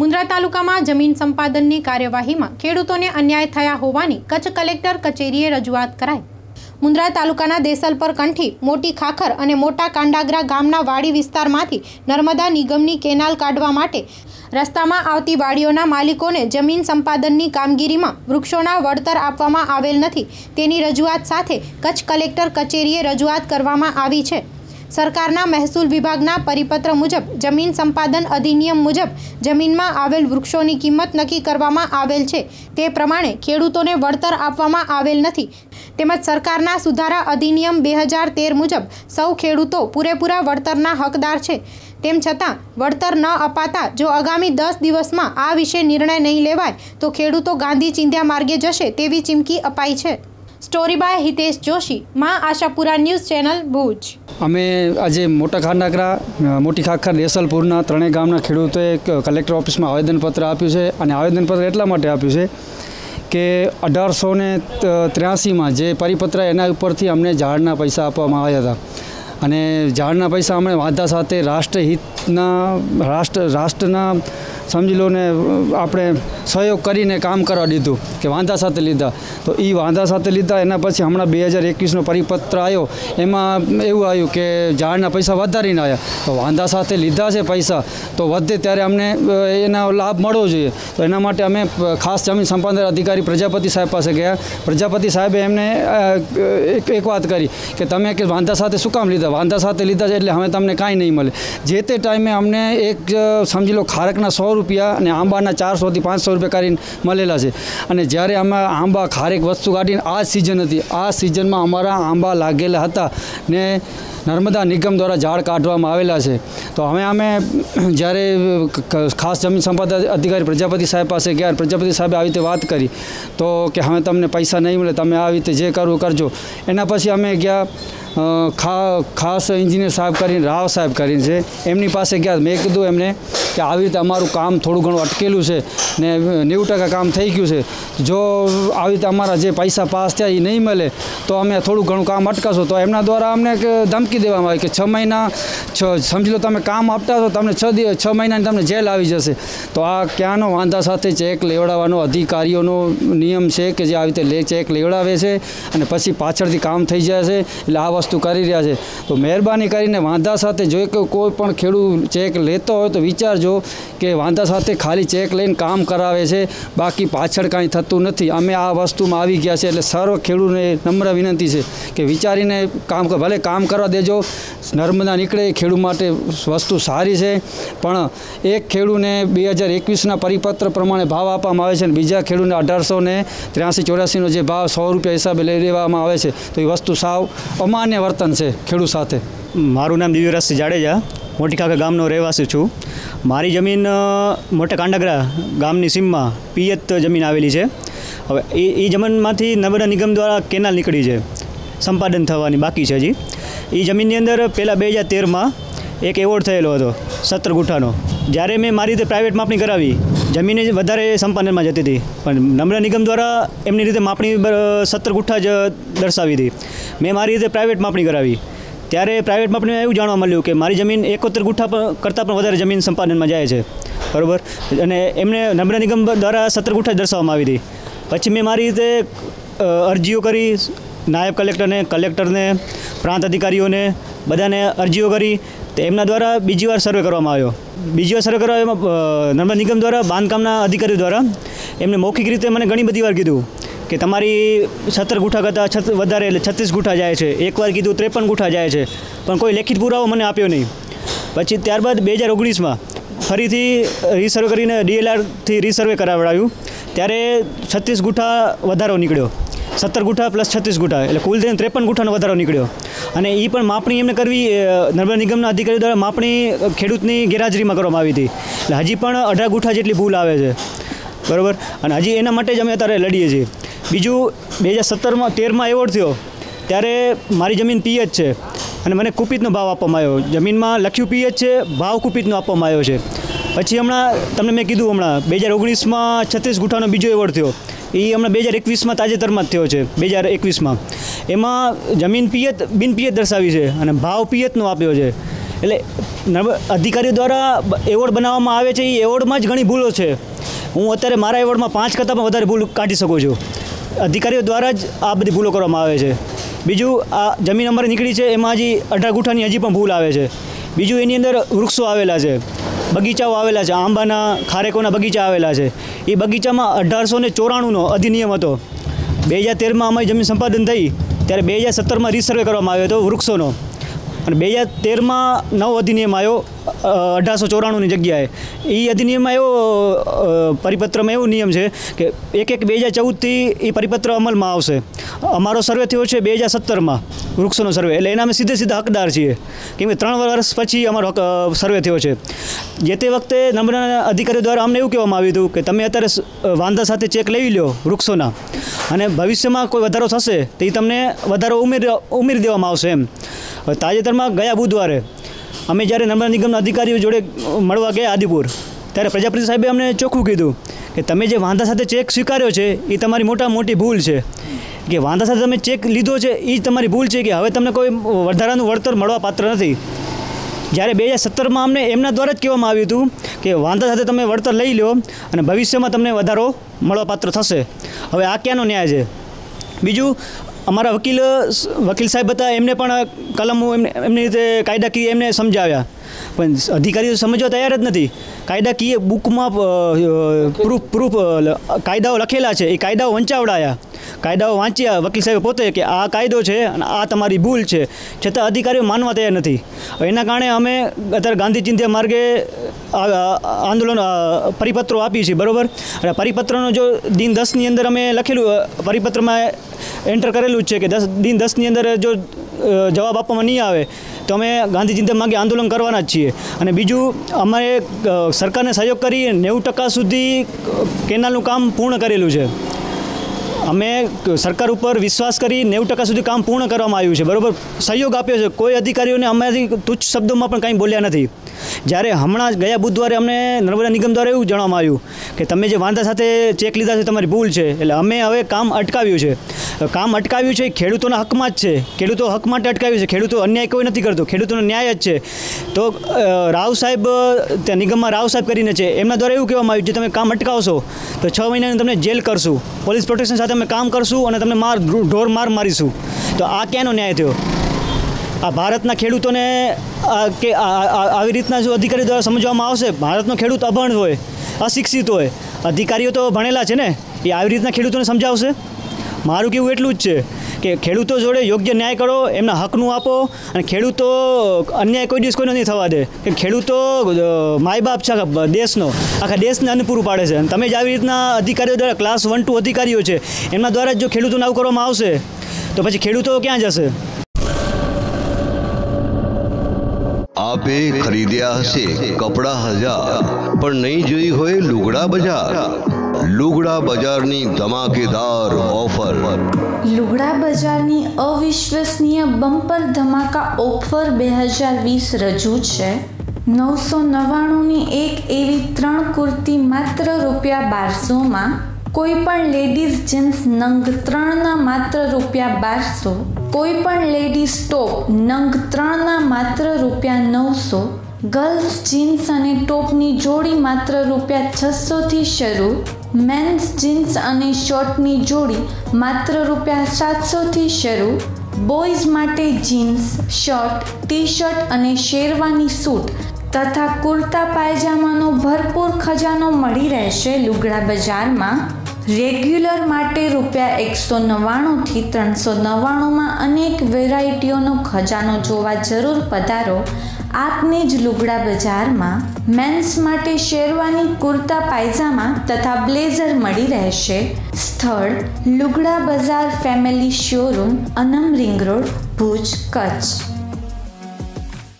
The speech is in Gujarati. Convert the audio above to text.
મુન્દ્રા તાલુકામાં જમીન સંપાદનની કાર્યવાહીમાં ખેડૂતોને અન્યાય થયા હોવાની કચ્છ કલેક્ટર કચેરીએ રજૂઆત કરાઈ। મુન્દ્રા તાલુકાના દેસલપર કંઠી, મોટી ખાખર અને મોટા કાંડાગરા ગામના વાડી વિસ્તારમાંથી નર્મદા નિગમની કેનાલ કાઢવા માટે રસ્તામાં આવતી વાડીઓના માલિકોને જમીન સંપાદનની કામગીરીમાં વૃક્ષોના વળતર આપવામાં આવેલ નથી તેની રજૂઆત સાથે કચ્છ કલેક્ટર કચેરીએ રજૂઆત કરવામાં આવી છે। સરકારના મહેસૂલ વિભાગના પરિપત્ર મુજબ જમીન સંપાદન અધિનિયમ મુજબ જમીનમાં આવેલ વૃક્ષોની કિંમત નક્કી કરવામાં આવેલ છે, તે પ્રમાણે ખેડૂતોને વળતર આપવામાં આવેલ નથી। તેમજ સરકારના સુધારા અધિનિયમ 2013 મુજબ સૌ ખેડૂતો પૂરેપૂરા વળતરના હકદાર છે, તેમ છતાં વળતર ન અપાતા જો આગામી 10 દિવસમાં આ વિશે નિર્ણય નહીં લેવાય તો ખેડૂતો ગાંધી ચિંધ્યા માર્ગે જશે તેવી ચીમકી અપાઈ છે। સ્ટોરી બાય હિતેશ જોશી, માં આશાપુરા ન્યૂઝ ચેનલ, ભુજ। અમે આજે મોટા ખાંડાગરા, મોટી ખાખર, દેસલપુરના ત્રણેય ગામના ખેડૂતોએ કલેક્ટર ઓફિસમાં આવેદનપત્ર આપ્યું છે અને આવેદનપત્ર એટલા માટે આપ્યું છે કે 1883માં જે પરિપત્ર એના ઉપરથી અમને ઝાડના પૈસા આપવામાં આવ્યા હતા અને ઝાડના પૈસા અમે વાંધા સાથે રાષ્ટ્રના સમજી લો ને આપણે સહયોગ કરીને કામ કરવા દીધું કે વાંધા સાથે લીધા, તો એ વાંધા સાથે લીધા એના પછી હમણાં 2021નો પરિપત્ર આવ્યો એમાં એવું આવ્યું કે ઝાડના પૈસા વધારીને આવ્યા, તો વાંધા સાથે લીધા છે પૈસા તો વધે ત્યારે અમને એનો લાભ મળવો જોઈએ। તો એના માટે અમે ખાસ જમીન સંપાદન અધિકારી પ્રજાપતિ સાહેબ પાસે ગયા। પ્રજાપતિ સાહેબે એમને એક વાત કરી કે તમે કે વાંધા સાથે શું કામ લીધા, વાંધા સાથે લીધા છે એટલે હવે તમને કાંઈ નહીં મળે। જે તે ટાઈમે અમને એક સમજી લો ખારકના 100 રૂપિયા અને આંબાના 400 થી 500 રૂપિયા કરીને મળેલા છે અને જ્યારે આમાં આંબા ખારેક વસ્તુ કાઢીને આ સિઝન હતી, આ સિઝનમાં અમારા આંબા લાગેલા હતા ને નર્મદા નિગમ દ્વારા ઝાડ કાઢવામાં આવેલા છે। તો હવે અમે જ્યારે ખાસ જમીન સંપાદન અધિકારી પ્રજાપતિ સાહેબ પાસે ગયા, પ્રજાપતિ સાહેબે આવી રીતે વાત કરી તો કે હવે તમને પૈસા નહીં મળે, તમે આવી રીતે જે કરવું કરજો। એના પછી અમે ગયા ખાસ એન્જિનિયર સાહેબ કરીને, રાવ સાહેબ કરીને છે એમની પાસે ગયા। મેં કીધું એમને કે આવી રીતે અમારું કામ થોડું ઘણું અટકેલું છે ને 90% કામ થઈ ગયું છે, જો આવી રીતે અમારા જે પૈસા પાસ થયા એ નહીં મળે તો અમે થોડું ઘણું કામ અટકાશું। તો એમના દ્વારા અમને ધમકી દેવામાં આવી કે 6 મહિના સમજી લો તમે કામ આપતા તો તમને 6 મહિનાની તમને જેલ આવી જશે। તો આ ક્યાંનો વાંધા સાથે ચેક લેવડાવવાનો અધિકારીઓનો નિયમ છે કે જે આવી રીતે ચેક લેવડાવે છે અને પછી પાછળથી કામ થઈ જાય છે એટલે આ વસ્તુ કરી રહ્યા છે। તો મહેરબાની કરીને વાંધા સાથે જો કોઈ પણ ખેડૂત ચેક લેતો હોય તો વિચારજો કે વાંધા સાથે ખાલી ચેક લઈને કામ કરાવે છે, બાકી પાછળ કાંઈ થતું નથી। અમે આ વસ્તુમાં આવી ગયા છે એટલે સર્વ ખેડૂતને નમ્ર વિનંતી છે કે વિચારીને કામ કરો, ભલે કામ કરવા દેજો, નર્મદા નીકળે એ ખેડૂત માટે વસ્તુ સારી છે, પણ એક ખેડૂને 2021ના પરિપત્ર પ્રમાણે ભાવ આપવામાં આવે છે અને બીજા ખેડૂતને 1883-84નો જે ભાવ 100 રૂપિયા હિસાબે લઈ લેવામાં આવે છે, તો એ વસ્તુ સાવ અમાન્ય વર્તન છે ખેડૂત સાથે। મારું નામ દિવ્યરાજ જાડેજા, મોટી ખાખર ગામનો રહેવાસી છું। મારી જમીન મોટા કાંડાગરા ગામની સીમમાં પિયત જમીન આવેલી છે। હવે એ જમીનમાંથી નર્મદા નિગમ દ્વારા કેનાલ નીકળી છે, સંપાદન થવાની બાકી છે હજી। એ જમીનની અંદર પહેલાં 2013માં એક એવોર્ડ થયેલો હતો 17 ગુઠ્ઠાનો, જ્યારે મેં મારી રીતે પ્રાઇવેટ માપણી કરાવી, જમીને વધારે સંપાદનમાં જતી હતી પણ નર્મદા નિગમ દ્વારા એમની રીતે માપણી 17 ગુઠ્ઠા જ દર્શાવી હતી। મેં મારી રીતે પ્રાઇવેટ માપણી કરાવી ત્યારે પ્રાઇવેટ માપણીમાં એવું જાણવા મળ્યું કે મારી જમીન 71 ગુઠ્ઠા કરતાં પણ વધારે જમીન સંપાદનમાં જાય છે, બરાબર, અને એમને નર્મદા નિગમ દ્વારા 17 ગુઠ્ઠા જ દર્શાવવામાં આવી હતી। પછી મેં મારી રીતે અરજીઓ કરી, નાયબ કલેક્ટરને, પ્રાંત અધિકારીઓને બધાને અરજીઓ કરી તો એમના દ્વારા બીજી વાર સર્વે કરવામાં આવ્યો। બીજી વાર સર્વે કરવા નર્મદા નિગમ દ્વારા બાંધકામના અધિકારીઓ દ્વારા એમને મૌખિક રીતે મને ઘણી બધી વાર કીધું કે તમારી 17 ગુઠા કરતાં વધારે એટલે 36 ગુઠા જાય છે, એકવાર કીધું 53 ગુઠા જાય છે, પણ કોઈ લેખિત પુરાવો મને આપ્યો નહીં। પછી ત્યારબાદ 2019માં ફરીથી રીસર્વે કરીને DLRથી રીસર્વે કરાવડાવ્યું ત્યારે 36 ગુઠા વધારો નીકળ્યો, 17 ગુઠા પ્લસ 36 ગુઠા એટલે કુલ થઈને 53 ગુઠાનો વધારો નીકળ્યો। અને એ પણ માપણી એમને કરવી, નર્મદા નિગમના અધિકારીઓ દ્વારા માપણી ખેડૂતની ગેરહાજરીમાં કરવામાં આવી હતી એટલે હજી પણ 18 ગુઠા જેટલી ભૂલ આવે છે, બરાબર, અને હજી એના માટે જ અમે અત્યારે લડીએ છીએ। બીજું 2017-13માં એવોર્ડ થયો ત્યારે મારી જમીન પિયત છે અને મને કુપિતનો ભાવ આપવામાં આવ્યો, જમીનમાં લખ્યું પિયત છે, ભાવ કુપિતનો આપવામાં આવ્યો છે। પછી હમણાં તમને મેં કીધું હમણાં 2019માં 36 ગુઠાનો બીજો એવોર્ડ થયો, એ હમણાં 2021માં તાજેતરમાં જ થયો છે, 2021માં, એમાં જમીન પિયત બિનપિયત દર્શાવી છે અને ભાવ પિયતનો આપ્યો છે। एटले अधिकारी द्वारा एवोर्ड बनाववामां आवे छे ए एवोर्डमां ज घणी भूलो छे। हूँ अत्यारे मारा एवोर्डमां 5 करतां पण वधारे भूल काढी सकूं छुं। अधिकारीओ द्वारा ज आ बधी भूलो करवामां आवे छे। बीजू आ जमीन अमरी नीकळी छे एमां हजी 18 गुठानी हजी पण भूल आवे छे। बीजू एनी अंदर वृक्षो आवेला छे, बगीचाओ आवेला छे, आंबाना खारेकोना बगीचा आवेला छे। ए बगीचामां 1894नो अधिनियम हतो। 2013 में अमरी जमीन संपादन थी त्यारे 2017 में रिसर्वे करवामां आव्यो हतो वृक्षोनो। 2013 में नव अधिनियम आयो 1894 की जगह। ये अधिनियम में एवं परिपत्र में एवं नियम है कि 1-1-2014 परिपत्र अमल में आवशे। अमारो सर्वे थयो छे 2017 में वृक्षों सर्वे, एटले एना अमे सीधे सीधा हकदार छीए केम के 3 वर्ष पछी अमारो सर्वे थयो छे। जे ते वखते नम्रना अधिकारी द्वारा अमने एवुं कहेवामां आव्युं हतुं कि तमे अत्यारे वांधा साथे चेक लई लो वृक्षोना, अने भविष्यमां कोई वधारो थशे तो ए तमने वधारो उमेरी देवामां आवशे। एम ताजेतर में गया बुधवारे अमे जयरे नर्मदा निगम अधिकारी जोड़े मळवा गया आदिपुर त्यारे प्रजापति साहेबे अमने चोख्खुं कीधुं कि तमे जे वांधा साथे चेक स्वीकार्यो छे ए तमारी मोटा मोटी भूल छे, कि वांधा साथे तमे चेक लीधो छे ए तमारी भूल छे, कि हवे तमने कोई वधारानुं वळतर मळवा पात्र नथी। जयरे 2017 में अमने एमना द्वारा ज कहेवामां आव्युं हतुं कि वांधा साथे तमे वळतर लई लो अने भविष्यमां तमने वधारो मळवा पात्र थशे। हवे आ क्यानो न्याय छे? बीजुं अमरा वकील साहेब हता एमने पण कलमों एमनी रीते कायदाकीय एमने समजाव्या पण अधिकारी समजवा तैयार ज नथी। कायदाकीय बुक में प्रूफ कायदाओ लखेला है, ये कायदाओ वंचावड़ाया, कायदाओ वाँच्या वकील साहेब पोते कि आ कायदो है आ तमारी भूल है, छतां अधिकारी मानवा तैयार नथी। एना कारणे अमे अत्यारे गांधी चिंध्या मार्गे आंदोलन परिपत्रों आपी छे, बरोबर। अने परिपत्रनो जो दिन 10 अंदर अमे लखेलू परिपत्र में एंटर करेलू है कि दिन 10 अंदर जो जवाब आपवामां नहीं आवे तो अमे गांधी चिंध्या मार्गे आंदोलन करवाना ज छीए। अने बीजू अमारे सरकार ने सहयोग करी 90% सुधी केनालनुं काम पूर्ण करेलू है। अमे सरकार पर विश्वास करी 90% सुधी काम पूर्ण करवामां आव्युं छे, बरोबर। सहयोग आप्यो छे, कोई अधिकारीओने अमाराथी तुच्छ शब्दों में पण कांई बोल्या नथी। जयरे हमणां गया बुधवारे अमने नर्मदा निगम द्वारा एवुं जणाववामां आव्युं कि तमे जे वांधा साथे चेक लीधा छे तमारी भूल छे, एटले अमे हवे काम अटकाव्युं छे। काम अटकाव्युं छे खेडूतोना हकमां ज छे, खेडूतो हक माटे अटकाव्युं छे, खेडूतो अन्याय कोई नथी करतो, खेडूतोनो न्याय ज छे। तो राव साहेब त्यां निगममां राव साहेब करीने छे, एमना द्वारा एवुं कहेवामां आव्युं जे तमे काम अटकावशो तो 6 મહિનાની तमने जेल करशुं, पोलीस प्रोटेक्शन साथे अमे काम करशुं अने तमने मार ढोर मार मारीशुं। तो आ क्यानो न्याय थयो? आ भारतना खेडूतोने के આવી રીતના जो अधिकारी द्वारा समझवामां आवशे, भारतनो खेडूत अभण होय, अशिक्षित होय, अधिकारीओ तो भणेला छे ने, ए આવી રીતના ખેડૂતોને સમજાવશે? મારું કહેવું એટલું જ છે કે ખેડૂતો જોડે યોગ્ય ન્યાય કરો, એમના હકનું આપો, અને ખેડૂતો અન્યાય કોઈ દિવસ કોઈ નથી થવા દે, કે ખેડૂતો માયબાપ છે આખા દેશનો, આખા દેશને અન્ન પૂરું પાડે છે, અને તમે જ આવી રીતના अधिकारीओ द्वारा ક્લાસ 1-2 अधिकारीओ છે એમના દ્વારા જો ખેડૂતોને આવું કરવામાં આવશે તો પછી ખેડૂતો ક્યાં જશે? आपे खरीद्या हशे कपड़ा हजार पर नहीं जोई होय लुगड़ा बजार। लुगड़ा बजार नी धमाकेदार ऑफर। लुगड़ा बजार नी अविश्वसनीय बम्पर धमाका ऑफर 2020 रजू छे। 999 नी एक एवी 3 कुर्ती मात्र ₹1200 मां। कोईपण लेडीज जीन्स नंग 3 ना मात्र ₹1200। कोईपण लेडीज टॉप नंग 3 ना मात्र ₹900। गर्ल्स जीन्स अने टॉप नी जोड़ी मात्र ₹600 थी शुरू। मेन्स जीन्स अने शॉर्ट नी जोड़ी मात्र ₹700 थी शुरू। बॉयज माटे जीन्स शॉर्ट टी शर्ट अने शेरवानी सूट तथा कुर्ता पायजामानो भरपूर खजानो मळी रहेशे। लुगड़ा बजार में रेग्युलर माटे ₹199 थी ₹399 में अनेक वेराइटीओनो खजानो जोवा जरूर पधारो। आपने ज लुगड़ा बजार में मेन्स माटे शेरवानी कुर्ता पायजामा तथा ब्लेजर मळी रहेशे। स्थल लुगड़ा बजार family showroom Anam ring road Bhuj Kutch.